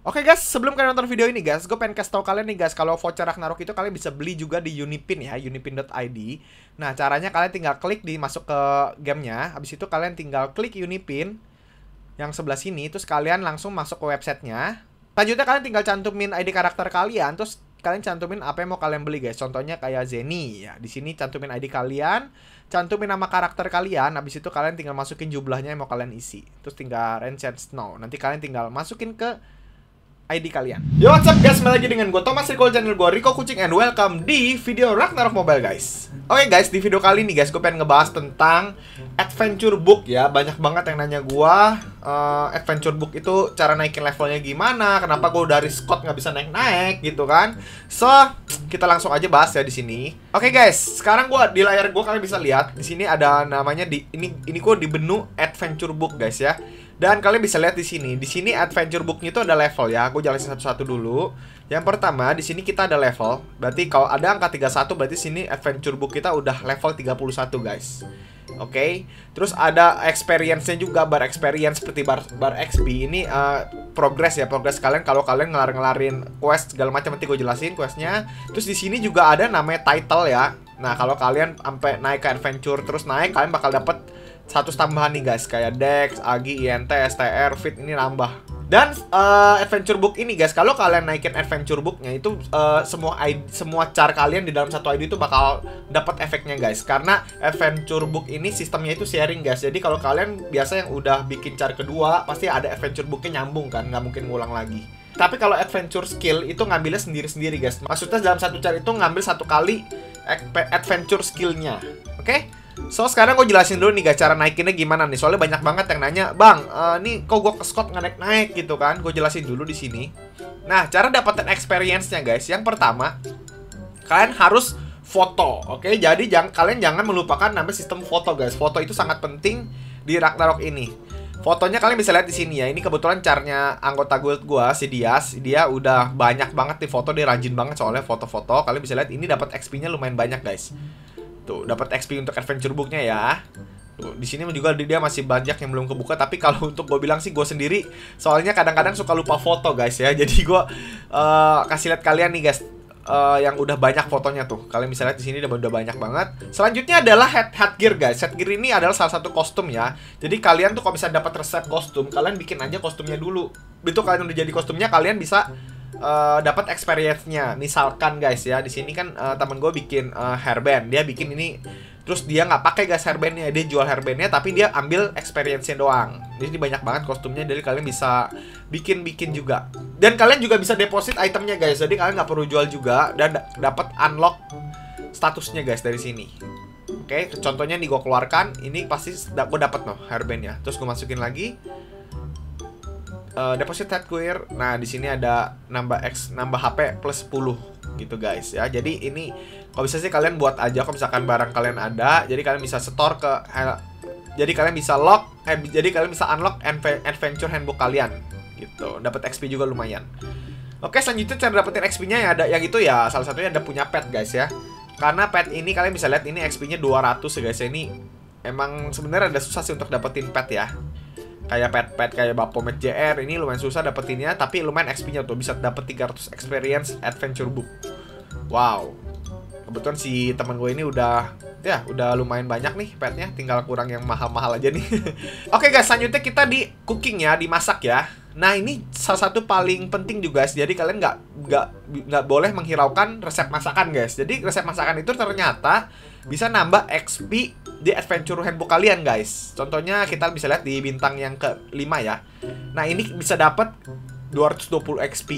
Oke guys, sebelum kalian nonton video ini guys, gue pengen kasih tau kalian nih guys, kalau voucher Ragnarok itu kalian bisa beli juga di Unipin ya, unipin.id. Nah, caranya kalian tinggal klik di masuk ke gamenya, habis itu kalian tinggal klik Unipin yang sebelah sini, terus kalian langsung masuk ke websitenya. Selanjutnya kalian tinggal cantumin ID karakter kalian, terus kalian cantumin apa yang mau kalian beli guys. Contohnya kayak Zeni ya, di sini cantumin ID kalian, cantumin nama karakter kalian, habis itu kalian tinggal masukin jumlahnya yang mau kalian isi, terus tinggal range and snow. Nanti kalian tinggal masukin ke ID kalian. Yo what's up guys, kembali lagi dengan gue Thomas Rico, channel gue Rico Kucing, and welcome di video Ragnarok Mobile guys. Oke guys, di video kali ini guys, gue pengen ngebahas tentang Adventure Book ya. Banyak banget yang nanya gue, Adventure Book itu cara naikin levelnya gimana? Kenapa gue dari Scott nggak bisa naik-naik gitu kan? So, kita langsung aja bahas ya di sini. Oke guys, sekarang gue di layar gue kalian bisa lihat di sini ada namanya di ini gue di menu Adventure Book guys ya. Dan kalian bisa lihat di sini Adventure Book-nya itu ada level ya. Aku jelasin satu-satu dulu. Yang pertama, di sini kita ada level. Berarti kalau ada angka 31, berarti sini Adventure Book kita udah level 31, guys. Oke. Terus ada experience-nya juga, bar experience seperti bar XP. Ini progress ya, progress kalian kalau kalian ngelar-ngelarin quest segala macam, nanti gue jelasin quest-nya. Terus di sini juga ada namanya title ya. Nah, kalau kalian sampai naik ke adventure terus naik, kalian bakal dapat status tambahan nih guys, kayak Dex, Agi, INT, STR, Fit, ini nambah. Dan Adventure Book ini guys, kalau kalian naikin Adventure Book-nya itu semua char kalian di dalam satu ID itu bakal dapat efeknya guys. Karena Adventure Book ini sistemnya itu sharing guys. Jadi kalau kalian biasa yang udah bikin char kedua, pasti ada Adventure Book-nya nyambung kan, nggak mungkin ngulang lagi. Tapi kalau Adventure Skill itu ngambilnya sendiri-sendiri guys. Maksudnya dalam satu char itu ngambil satu kali Adventure Skill-nya. Oke? So, sekarang gue jelasin dulu nih guys, cara naikinnya gimana nih. Soalnya banyak banget yang nanya, "Bang, nih kok gue ke Scott nggak naik-naik gitu kan?" Gue jelasin dulu di sini. Nah, cara dapetin experience-nya guys. Yang pertama, kalian harus foto. Oke, jadi kalian jangan melupakan nama sistem foto guys. Foto itu sangat penting di Ragnarok ini. Fotonya kalian bisa lihat di sini ya. Ini kebetulan carnya anggota guild gua, si Dias. Dia udah banyak banget nih foto, dia rajin banget soalnya foto-foto. Kalian bisa lihat ini dapat XP-nya lumayan banyak guys. Tuh, dapat XP untuk Adventure Book-nya ya. Tuh, di sini juga dia masih banyak yang belum kebuka, tapi kalau untuk gue bilang sih gue sendiri soalnya kadang-kadang suka lupa foto guys ya. Jadi gue kasih lihat kalian nih guys, yang udah banyak fotonya tuh. Kalian bisa lihat di sini udah banyak banget. Selanjutnya adalah head gear guys. Head gear ini adalah salah satu kostum ya. Jadi kalian tuh kalau bisa dapat resep kostum, kalian bikin aja kostumnya dulu. Itu kalian udah jadi kostumnya, kalian bisa dapat experience-nya. Misalkan guys ya, di sini kan temen gue bikin hairband, dia bikin ini, terus dia nggak pakai guys hairbandnya, dia jual hairbandnya, tapi dia ambil experience-nya doang. Jadi banyak banget kostumnya, jadi kalian bisa bikin juga. Dan kalian juga bisa deposit itemnya guys, jadi kalian nggak perlu jual juga dan dapat unlock statusnya guys dari sini. Oke, contohnya nih gue keluarkan, ini pasti gue dapat noh hairbandnya. Terus gue masukin lagi. Deposit headgear. Nah, di sini ada nambah X, nambah HP plus 10 gitu guys ya. Jadi ini kalau bisa sih kalian buat aja, kalau misalkan barang kalian ada, jadi kalian bisa store ke jadi kalian bisa unlock adventure handbook kalian gitu. Dapat XP juga lumayan. Oke, selanjutnya cara dapetin XP-nya ya ada yang itu ya, salah satunya ada punya pet guys ya. Karena pet ini kalian bisa lihat ini XP-nya 200 ya guys. Ini emang sebenarnya ada susah sih untuk dapetin pet ya. Kayak pet-pet kayak Bapomet JR ini lumayan susah dapetinnya, tapi lumayan XP-nya tuh bisa dapet 300 experience Adventure Book. Wow. Kebetulan si teman gue ini udah lumayan banyak nih petnya, tinggal kurang yang mahal-mahal aja nih. Oke guys, selanjutnya kita di cooking ya, dimasak ya. Nah, ini salah satu paling penting juga guys. Jadi kalian nggak boleh menghiraukan resep masakan guys. Jadi resep masakan itu ternyata bisa nambah XP di adventure handbook kalian guys. Contohnya kita bisa lihat di bintang yang ke-5 ya. Nah, ini bisa dapat 220 XP.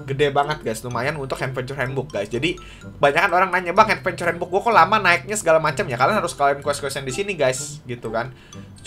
Gede banget guys, lumayan untuk adventure handbook guys. Jadi kebanyakan orang nanya, "Bang, adventure handbook gue kok lama naiknya segala macam ya?" Kalian harus quest-questan di sini guys, gitu kan.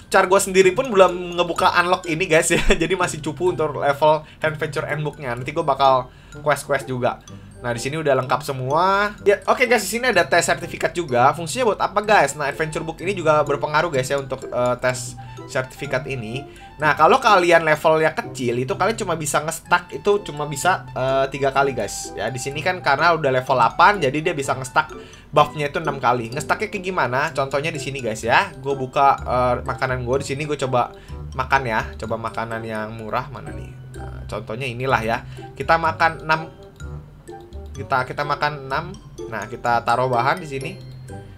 Car gue sendiri pun belum ngebuka unlock ini guys ya. Jadi masih cupu untuk level adventure handbook-nya. Nanti gue bakal quest-quest juga. Nah, di sini udah lengkap semua. Ya, oke guys, di sini ada tes sertifikat juga. Fungsinya buat apa guys? Nah, adventure book ini juga berpengaruh guys ya untuk tes sertifikat ini. Nah, kalau kalian levelnya kecil itu kalian cuma bisa nge-stack itu cuma bisa 3 kali guys. Ya, di sini kan karena udah level 8 jadi dia bisa nge-stack buff-nya itu 6 kali. Nge-stacknya kayak gimana? Contohnya di sini guys ya. Gue buka makanan gue di sini, gue coba makan ya. Coba makanan yang murah mana nih? Nah, contohnya inilah ya. Kita makan 6. Kita makan 6. Nah, kita taruh bahan di sini.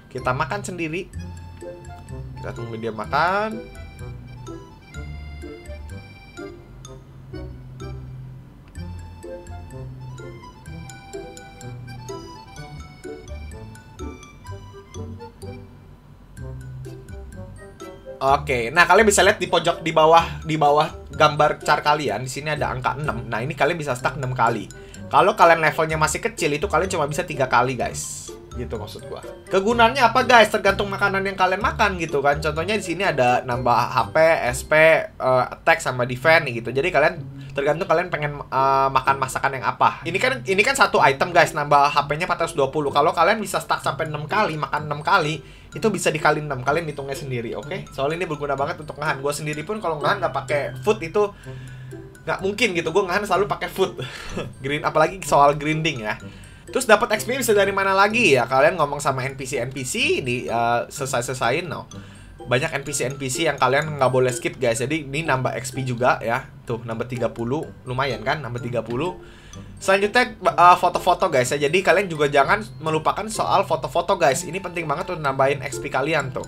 Kita makan sendiri. Kita tunggu dia makan. Oke, nah kalian bisa lihat di pojok di bawah gambar chart kalian di sini ada angka 6. Nah, ini kalian bisa stack 6 kali. Kalau kalian levelnya masih kecil itu kalian cuma bisa 3 kali, guys. Gitu maksud gua. Kegunaannya apa, guys? Tergantung makanan yang kalian makan gitu kan. Contohnya di sini ada nambah HP, SP, attack sama defense gitu. Jadi kalian tergantung kalian pengen makan masakan yang apa. Ini kan satu item, guys, nambah HP-nya 420. Kalau kalian bisa stack sampai 6 kali, makan 6 kali, itu bisa dikali 6, kalian hitungnya sendiri, oke? Okay? Soalnya ini berguna banget untuk ngahan. Gue sendiri pun kalau ngahan nggak pakai food itu nggak mungkin gitu. Gue ngahan selalu pakai food. Green, apalagi soal grinding ya. Terus dapat XP bisa dari mana lagi ya? Kalian ngomong sama NPC di selesai-selesain, no? Banyak NPC yang kalian nggak boleh skip, guys. Jadi ini nambah XP juga ya. Tuh, nambah 30. Lumayan kan, nambah 30. Selanjutnya foto-foto, guys ya. Jadi kalian juga jangan melupakan soal foto-foto, guys. Ini penting banget untuk nambahin XP kalian tuh.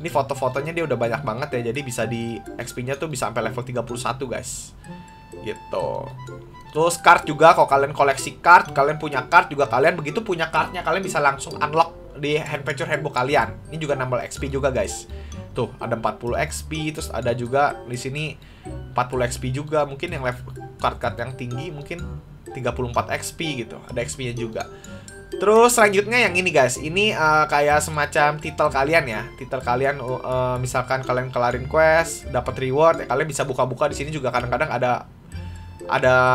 Ini foto-fotonya dia udah banyak banget ya. Jadi bisa di XP-nya tuh bisa sampai level 31, guys. Gitu. Terus card juga, kalau kalian koleksi card, kalian punya card juga, kalian begitu punya cardnya kalian bisa langsung unlock di adventure handbook kalian. Ini juga nambah XP juga, guys. Tuh, ada 40 XP, terus ada juga di sini 40 XP juga. Mungkin yang level card-card yang tinggi mungkin 34 XP gitu, ada XP-nya juga. Terus selanjutnya yang ini, guys, ini kayak semacam titel kalian ya. Titel kalian misalkan kalian kelarin quest, dapat reward, ya kalian bisa buka-buka di sini juga. Kadang-kadang ada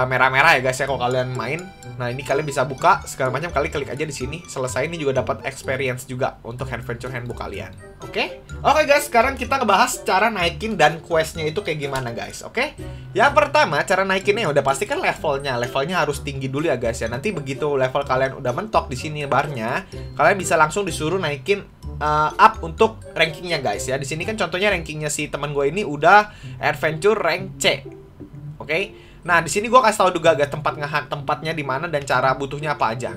merah-merah ya, guys ya, kalau kalian main. Nah, ini kalian bisa buka segala macam, kalian klik aja di sini. Selesai, ini juga dapat experience juga untuk adventure handbook kalian. Oke? Oke, guys, sekarang kita ngebahas cara naikin dan questnya itu kayak gimana, guys. Oke? Yang pertama, cara naikinnya udah pastikan levelnya. Levelnya harus tinggi dulu ya, guys ya. Nanti begitu level kalian udah mentok di sini barnya, kalian bisa langsung disuruh naikin up untuk rankingnya, guys ya. Di sini kan contohnya rankingnya si teman gue ini udah adventure rank C. Oke? Nah, di sini gue kasih tau juga agak tempat ngehack, tempatnya di mana dan cara butuhnya apa aja.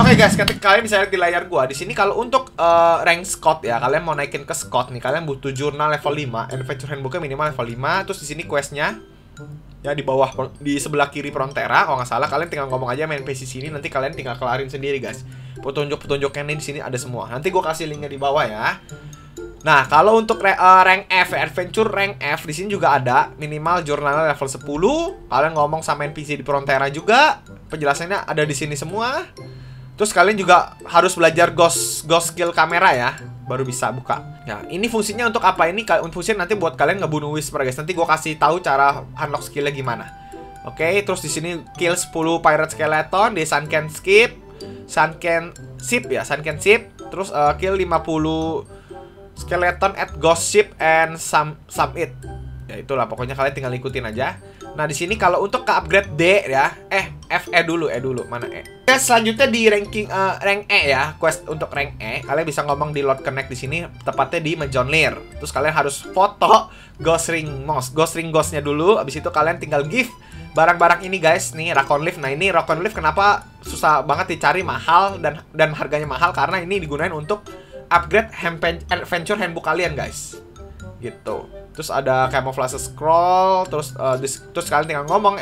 Oke, guys, ketika kalian bisa lihat di layar gue di sini kalau untuk rank Scott ya, kalian mau naikin ke Scott nih, kalian butuh jurnal level 5, adventure handbooknya minimal level 5, terus di sini questnya ya di bawah di sebelah kiri Prontera, kalau nggak salah kalian tinggal ngomong aja main PC sini, nanti kalian tinggal kelarin sendiri, guys. Petunjuk-petunjuknya nih di sini ada semua. Nanti gue kasih linknya di bawah ya. Nah, kalau untuk rank F, adventure rank F di sini juga ada minimal jurnalnya level 10. Kalian ngomong sama NPC di Prontera juga, penjelasannya ada di sini semua. Terus kalian juga harus belajar ghost skill kamera ya, baru bisa buka. Nah, ini fungsinya untuk apa? Ini fungsinya nanti buat kalian ngebunuh whisper, guys. Nanti gue kasih tahu cara unlock skillnya gimana. Oke, terus di sini kill 10 pirate skeleton di sunken ship. Terus kill 50 skeleton at ghost ship and some it. Ya itulah, pokoknya kalian tinggal ikutin aja. Nah, di sini kalau untuk ke upgrade D ya, F E dulu, mana E? Oke, selanjutnya di ranking rank E ya, quest untuk rank E. Kalian bisa ngomong di Lord Connect di sini, tepatnya di Mjolnir. Terus kalian harus foto Ghost Ring Moss, Ghost Ring Ghostnya dulu. Abis itu kalian tinggal give barang-barang ini, guys, nih Raccoon Leaf. Nah, ini Raccoon Leaf kenapa susah banget dicari, mahal dan harganya mahal karena ini digunain untuk upgrade adventure handbook kalian, guys. Gitu. Terus ada camouflage scroll, terus kalian tinggal ngomong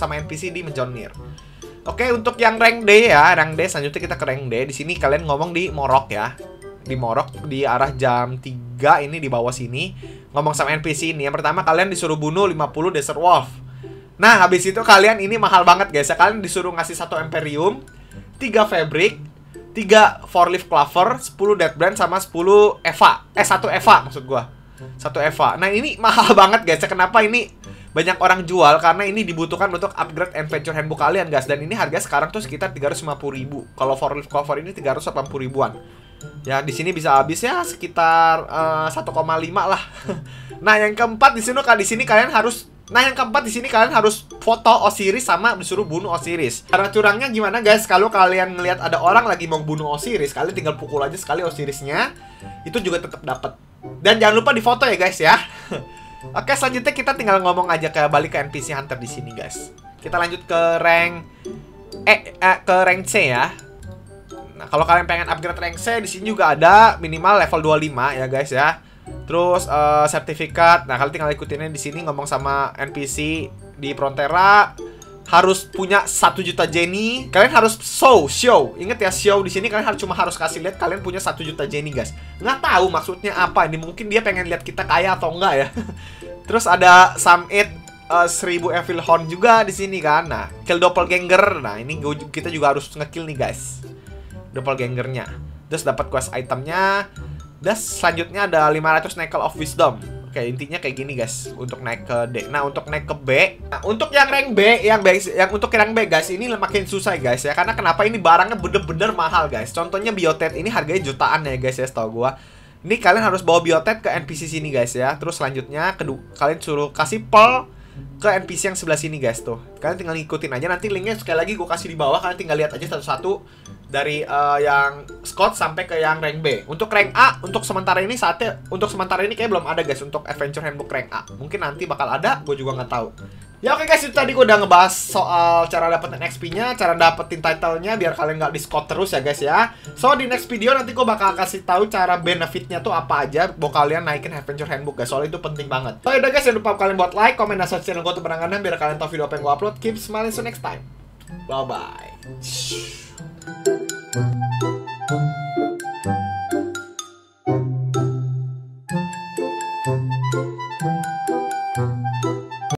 sama NPC di Mjolnir. Oke, untuk yang rank D ya, rank D selanjutnya kita ke rank D. Di sini kalian ngomong di Morok ya. Di Morok di arah jam 3 ini di bawah sini, ngomong sama NPC ini. Yang pertama kalian disuruh bunuh 50 Desert Wolf. Nah, habis itu kalian ini mahal banget, guys. Ya, kalian disuruh ngasih 1 Imperium, 3 Fabric, 3 Four Leaf Clover, 10 Dead Brand sama 10 Eva. 1 Eva maksud gua. 1 Eva. Nah, ini mahal banget, guys. Kenapa ini banyak orang jual? Karena ini dibutuhkan untuk upgrade adventure handbook kalian, guys. Dan ini harga sekarang tuh sekitar 350.000. Kalau Four Leaf Clover ini 380.000-an. Ya, di sini bisa habis ya sekitar 1,5 lah. Nah, yang keempat di sini kalian harus foto Osiris sama disuruh bunuh Osiris. Cara curangnya gimana, guys? Kalau kalian ngelihat ada orang lagi mau bunuh Osiris, kalian tinggal pukul aja sekali Osirisnya. Itu juga tetap dapat. Dan jangan lupa difoto ya, guys ya. Oke, selanjutnya kita tinggal ngomong aja ke balik ke NPC Hunter di sini, guys. Kita lanjut ke rank ke rank C ya. Nah, kalau kalian pengen upgrade rank C di sini juga ada minimal level 25 ya, guys ya. Terus sertifikat. Nah, kalian tinggal ikutinnya di sini ngomong sama NPC di Prontera. Harus punya 1 juta Jenny. Kalian harus show. Ingat ya, show di sini kalian harus kasih lihat kalian punya 1 juta Jenny, guys. Nggak tahu maksudnya apa ini. Mungkin dia pengen lihat kita kaya atau enggak ya. Terus ada summit 1000 Evil Horn juga di sini kan. Nah, kill Double Ganger. Nah, ini kita juga harus ngekill nih, guys. Double Gangernya. Terus dapat quest itemnya. Dan selanjutnya ada 500 Neckel of Wisdom. Oke, intinya kayak gini, guys. Untuk naik ke D. Nah, untuk naik ke B. Nah, untuk yang rank B, untuk rank B, guys, ini makin susah, guys ya. Karena kenapa, ini barangnya bener-bener mahal, guys. Contohnya biotet ini harganya jutaan ya, guys ya, setahu gua. Ini kalian harus bawa biotet ke NPC sini, guys ya. Terus selanjutnya kalian suruh kasih pearl ke NPC yang sebelah sini, guys tuh. Kalian tinggal ngikutin aja, nanti linknya sekali lagi gua kasih di bawah, kalian tinggal lihat aja satu-satu. Dari yang Scott sampai ke yang rank B. Untuk rank A, untuk sementara ini kayak belum ada, guys. Untuk Adventure Handbook rank A, mungkin nanti bakal ada, gue juga nggak tahu. Ya oke, guys, itu tadi gue udah ngebahas soal cara dapetin XP-nya, cara dapetin title-nya, biar kalian nggak di Scott terus ya, guys ya. So di next video nanti gue bakal kasih tahu cara benefitnya tuh apa aja, buat kalian naikin Adventure Handbook, guys. Soalnya itu penting banget. So yaudah, guys, jangan lupa kalian buat like, komen, dan subscribe channel gue untuk berlangganan, biar kalian tahu video apa yang gue upload. Keep smiling, so next time. Bye bye. Boom.